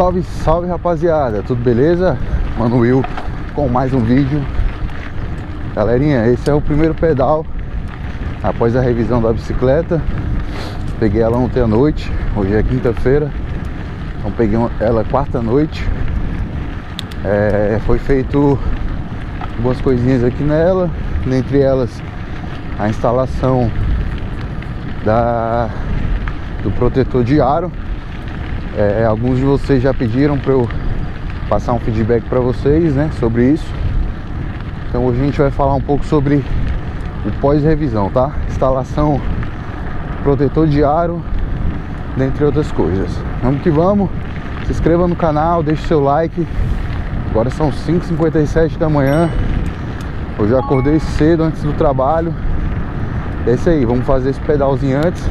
Salve, salve rapaziada, tudo beleza? Mano Will com mais um vídeo. Galerinha, esse é o primeiro pedal após a revisão da bicicleta. Peguei ela ontem à noite, hoje é quinta-feira. Então peguei ela quarta noite. Foi feito algumas coisinhas aqui nela. Dentre elas, a instalação do protetor de aro. Alguns de vocês já pediram para eu passar um feedback para vocês, né, sobre isso. Então hoje a gente vai falar um pouco sobre o pós-revisão, tá? Instalação, protetor de aro, dentre outras coisas. Vamos que vamos, se inscreva no canal, deixe seu like. Agora são 5h57 da manhã. Eu já acordei cedo antes do trabalho. É isso aí, vamos fazer esse pedalzinho antes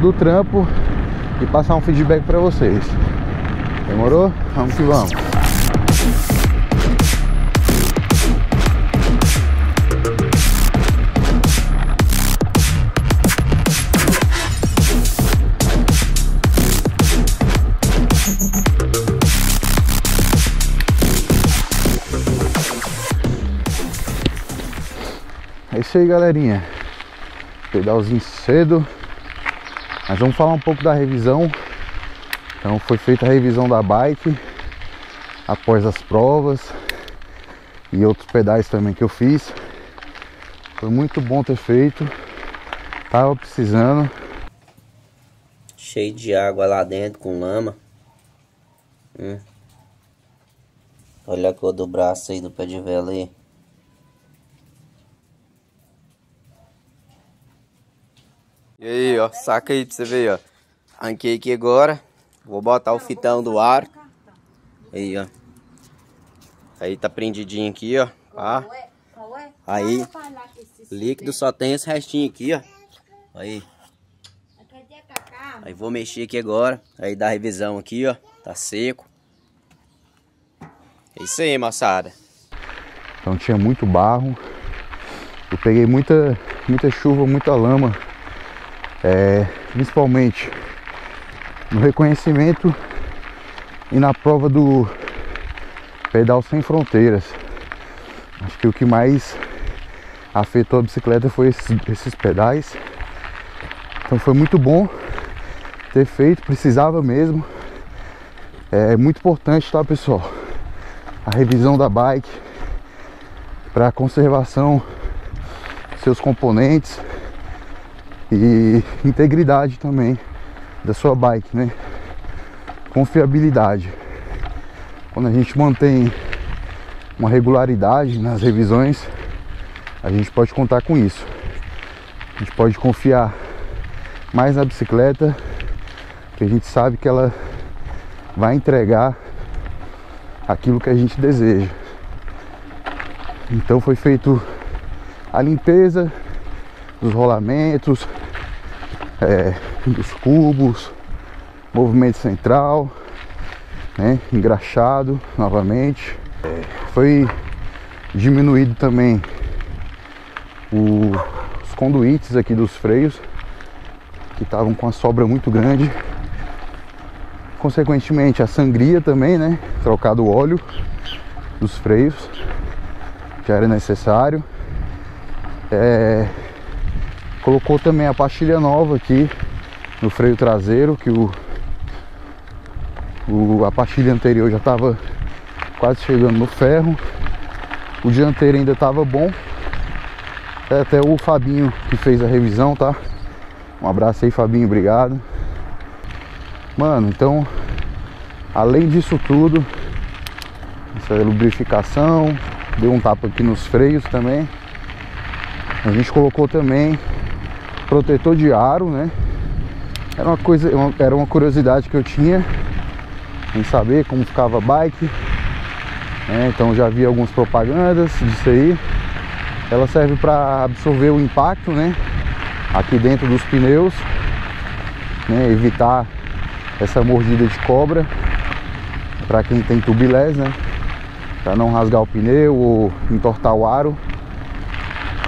do trampo e passar um feedback pra vocês. Demorou? Vamos que vamos. É isso aí, galerinha. Pedalzinho cedo. Mas vamos falar um pouco da revisão. Então foi feita a revisão da bike após as provas e outros pedais também que eu fiz. Foi muito bom ter feito, tava precisando. Cheio de água lá dentro, com lama. Olha a cor do braço aí, do pé de vela aí. E aí, ó, saca aí pra você ver, ó. Arranquei aqui agora. Vou botar o fitão do aro. Aí, ó. Aí tá prendidinho aqui, ó. Ah. Aí, líquido só tem esse restinho aqui, ó. Aí. Aí vou mexer aqui agora. Aí dá revisão aqui, ó. Tá seco. É isso aí, moçada. Então tinha muito barro. Eu peguei muita chuva, muita lama. Principalmente no reconhecimento e na prova do Pedal sem Fronteiras. Acho que o que mais afetou a bicicleta foi esses pedais. Então foi muito bom ter feito, precisava mesmo. É muito importante, tá, pessoal? A revisão da bike para conservação dos seus componentes e integridade também da sua bike, né? Confiabilidade. Quando a gente mantém uma regularidade nas revisões, a gente pode contar com isso. A gente pode confiar mais na bicicleta, porque a gente sabe que ela vai entregar aquilo que a gente deseja. Então foi feito a limpeza dos rolamentos, dos cubos, movimento central, né, engraxado novamente. Foi diminuído também os conduítes aqui dos freios, que estavam com a sobra muito grande. Consequentemente a sangria também, né, trocado o óleo dos freios, já era necessário. Colocou também a pastilha nova aqui no freio traseiro, que a pastilha anterior já estava quase chegando no ferro. O dianteiro ainda estava bom. Até o Fabinho que fez a revisão, tá? Um abraço aí, Fabinho, obrigado. Mano, então, além disso tudo, essa lubrificação, deu um tapa aqui nos freios também. A gente colocou também protetor de aro, né? Era uma curiosidade que eu tinha em saber como ficava a bike, né? Então já vi algumas propagandas disso aí. Ela serve para absorver o impacto, né, aqui dentro dos pneus, né, evitar essa mordida de cobra para quem tem tubilés, né, para não rasgar o pneu ou entortar o aro.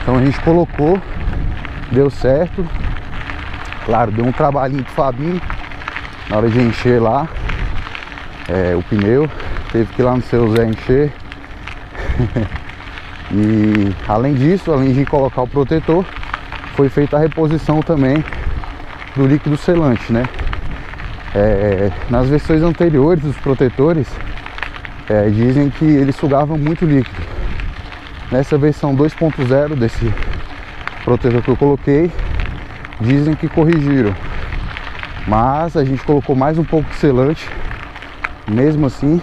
Então a gente colocou, deu certo. Claro, deu um trabalhinho pro Fabinho na hora de encher lá, o pneu, teve que ir lá no seu Zé encher. E além disso, além de colocar o protetor, foi feita a reposição também do líquido selante, né? Nas versões anteriores dos protetores, dizem que eles sugavam muito líquido. Nessa versão 2.0 desse protetor que eu coloquei, dizem que corrigiram, mas a gente colocou mais um pouco de selante mesmo assim.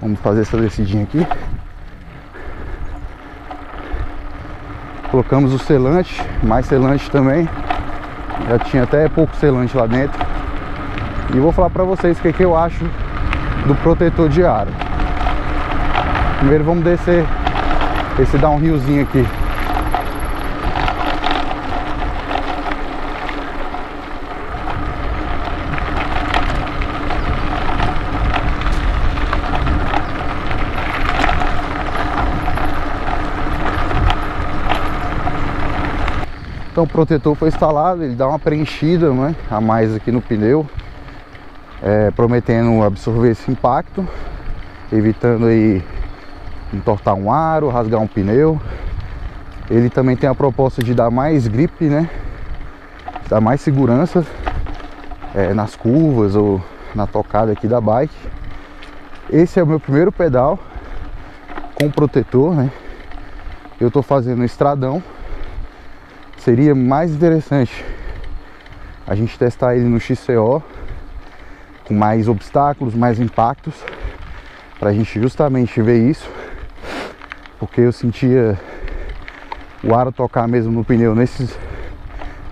Vamos fazer essa descidinha aqui. Colocamos o selante, mais selante também. Já tinha até pouco selante lá dentro. E vou falar pra vocês o que eu acho do protetor de aro. Primeiro vamos descer esse downhillzinho aqui. Então o protetor foi instalado, ele dá uma preenchida, né, a mais aqui no pneu, prometendo absorver esse impacto, evitando aí entortar um aro, rasgar um pneu. Ele também tem a proposta de dar mais grip, né, dar mais segurança nas curvas ou na tocada aqui da bike. Esse é o meu primeiro pedal com protetor, né? Eu tô fazendo um estradão. Seria mais interessante a gente testar ele no XCO, com mais obstáculos, mais impactos, para a gente justamente ver isso, porque eu sentia o aro tocar mesmo no pneu nesses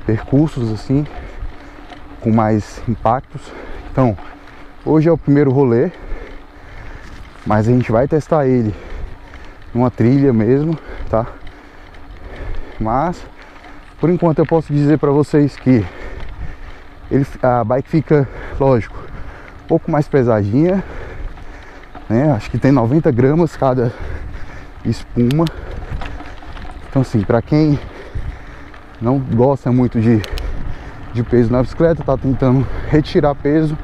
percursos assim, com mais impactos. Então hoje é o primeiro rolê, mas a gente vai testar ele numa trilha mesmo, tá? Mas por enquanto eu posso dizer para vocês que a bike fica, lógico, um pouco mais pesadinha, né? Acho que tem 90 gramas cada espuma. Então assim, para quem não gosta muito de peso na bicicleta, tá tentando retirar peso,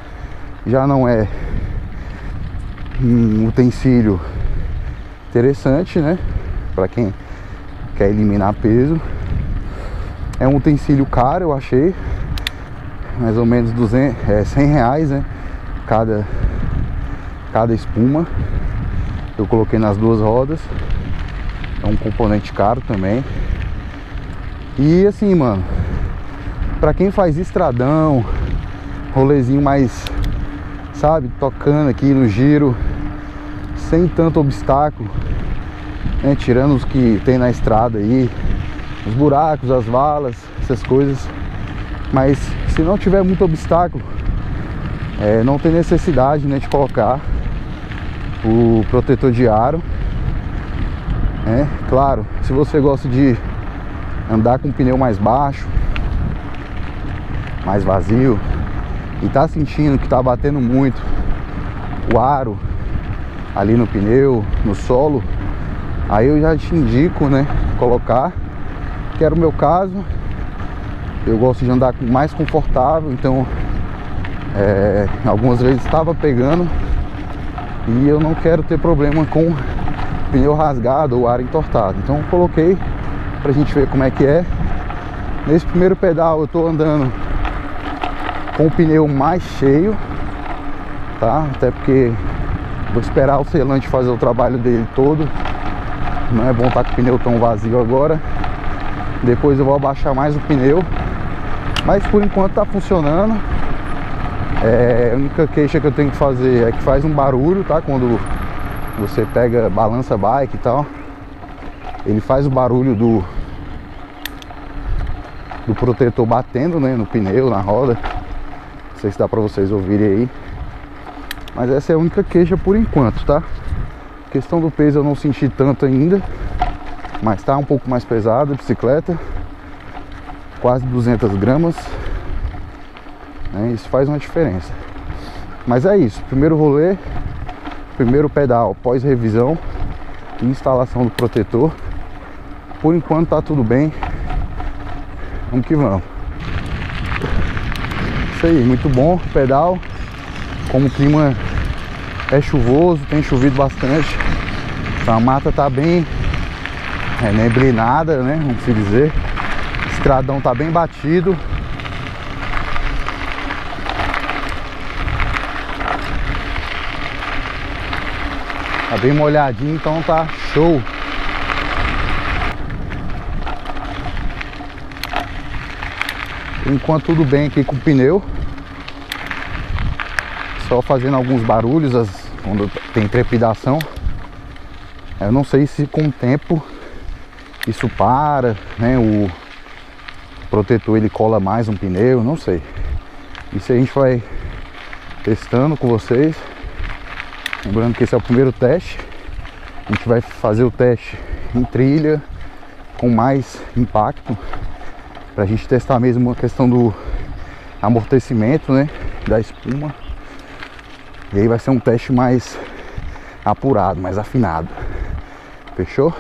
já não é um utensílio interessante, né? Para quem quer eliminar peso. É um utensílio caro, eu achei, mais ou menos 100 reais, né, cada espuma. Eu coloquei nas duas rodas, é um componente caro também. E assim, mano, pra quem faz estradão, rolezinho mais, sabe, tocando aqui no giro, sem tanto obstáculo, né, tirando os que tem na estrada aí, os buracos, as valas, essas coisas. Mas se não tiver muito obstáculo, não tem necessidade, né, de colocar o protetor de aro. Claro, se você gosta de andar com o pneu mais baixo, mais vazio, e tá sentindo que tá batendo muito o aro ali no pneu, no solo, aí eu já te indico, né, colocar. Que era o meu caso. Eu gosto de andar mais confortável, então algumas vezes estava pegando e eu não quero ter problema com pneu rasgado ou ar entortado. Então eu coloquei pra gente ver como é que é. Nesse primeiro pedal eu tô andando com o pneu mais cheio, tá? Até porque vou esperar o selante fazer o trabalho dele todo. Não é bom estar com o pneu tão vazio agora. Depois eu vou abaixar mais o pneu. Mas por enquanto tá funcionando. A única queixa que eu tenho que fazer é que faz um barulho, tá? Quando você pega, balança a bike e tal, ele faz o barulho do protetor batendo, né, no pneu, na roda. Não sei se dá pra vocês ouvirem aí, mas essa é a única queixa por enquanto, tá? A questão do peso eu não senti tanto ainda, mas tá um pouco mais pesado a bicicleta, quase 200 gramas, né? Isso faz uma diferença. Mas é isso, primeiro rolê, primeiro pedal pós-revisão e instalação do protetor. Por enquanto tá tudo bem, vamos que vamos. Isso aí, muito bom pedal, como o clima É chuvoso, tem chovido bastante. A mata tá bem neblinada, né? Vamos se dizer. O estradão tá bem batido. Tá bem molhadinho, então tá show. Enquanto tudo bem aqui com o pneu. Só fazendo alguns barulhos quando tem trepidação. Eu não sei se com o tempo isso para, né? O protetor ele cola mais um pneu, não sei. Isso a gente vai testando com vocês. Lembrando que esse é o primeiro teste. A gente vai fazer o teste em trilha com mais impacto, pra gente testar mesmo a questão do amortecimento, né, da espuma. E aí vai ser um teste mais apurado, mais afinado. Fechou?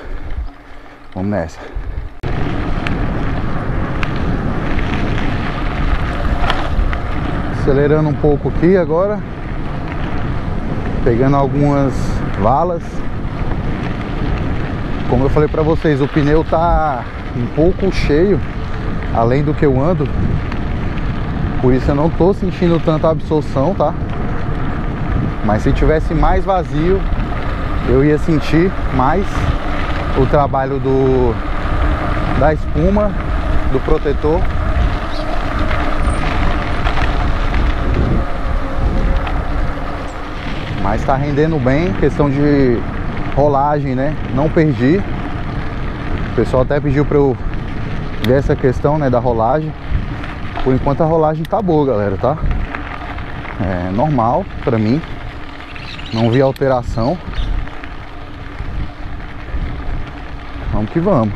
Vamos nessa. Acelerando um pouco aqui agora, pegando algumas valas. Como eu falei pra vocês, o pneu tá um pouco cheio, além do que eu ando. Por isso eu não tô sentindo tanta absorção, tá? Mas se tivesse mais vazio, eu ia sentir mais o trabalho da espuma, do protetor. Mas tá rendendo bem, questão de rolagem, né? Não perdi. O pessoal até pediu pra eu ver essa questão, né, da rolagem. Por enquanto a rolagem tá boa, galera, tá? É normal pra mim. Não vi alteração. Vamos que vamos.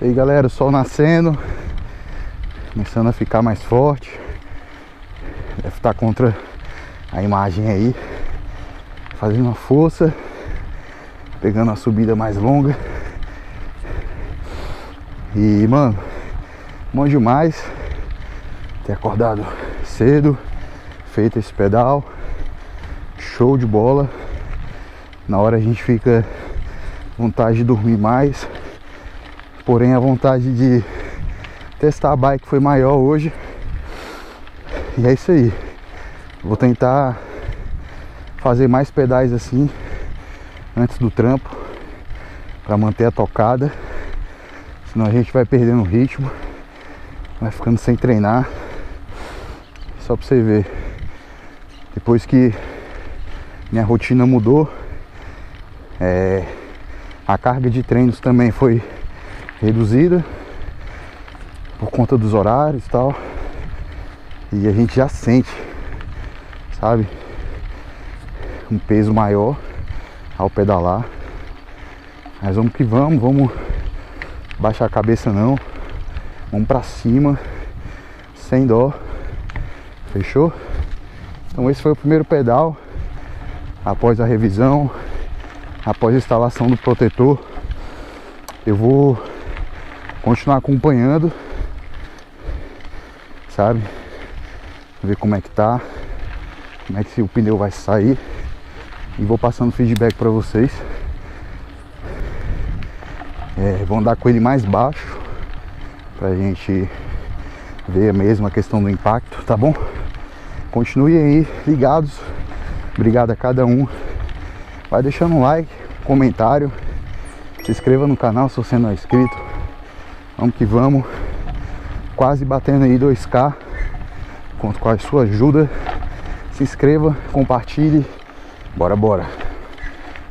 E aí, galera, o sol nascendo, começando a ficar mais forte. Deve estar contra a imagem aí, fazendo uma força, pegando a subida mais longa. E, mano, bom demais ter acordado cedo, feito esse pedal, show de bola. Na hora a gente fica com vontade de dormir mais. Porém, a vontade de testar a bike foi maior hoje. E é isso aí. Vou tentar fazer mais pedais assim antes do trampo, para manter a tocada. Senão a gente vai perdendo o ritmo, vai ficando sem treinar. Só para você ver. Depois que minha rotina mudou, a carga de treinos também foi reduzida por conta dos horários e tal, e a gente já sente, sabe, um peso maior ao pedalar. Mas vamos que vamos, vamos baixar a cabeça não, vamos pra cima, sem dó, fechou? Então esse foi o primeiro pedal, após a revisão, após a instalação do protetor. Eu vou continuar acompanhando, sabe, ver como é que tá, como é que o pneu vai sair, e vou passando feedback pra vocês. Vou andar com ele mais baixo pra gente ver mesmo a questão do impacto, tá bom? Continuem aí ligados. Obrigado a cada um. Vai deixando um like, comentário, se inscreva no canal se você não é inscrito. Vamos que vamos. Quase batendo aí 2K. Conto com a sua ajuda. Se inscreva, compartilhe Bora, bora.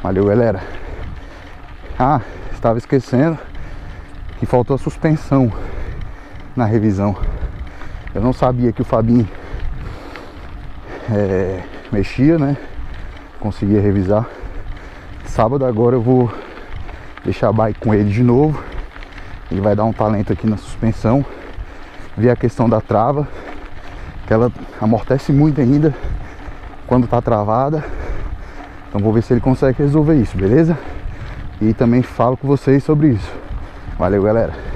Valeu, galera. Ah, estava esquecendo que faltou a suspensão na revisão. Eu não sabia que o Fabinho mexia, né? Conseguia revisar. Sábado agora eu vou deixar a bike com ele de novo. Ele vai dar um talento aqui na suspensão. Ver a questão da trava, que ela amortece muito ainda quando tá travada. Então vou ver se ele consegue resolver isso, beleza? E também falo com vocês sobre isso. Valeu, galera!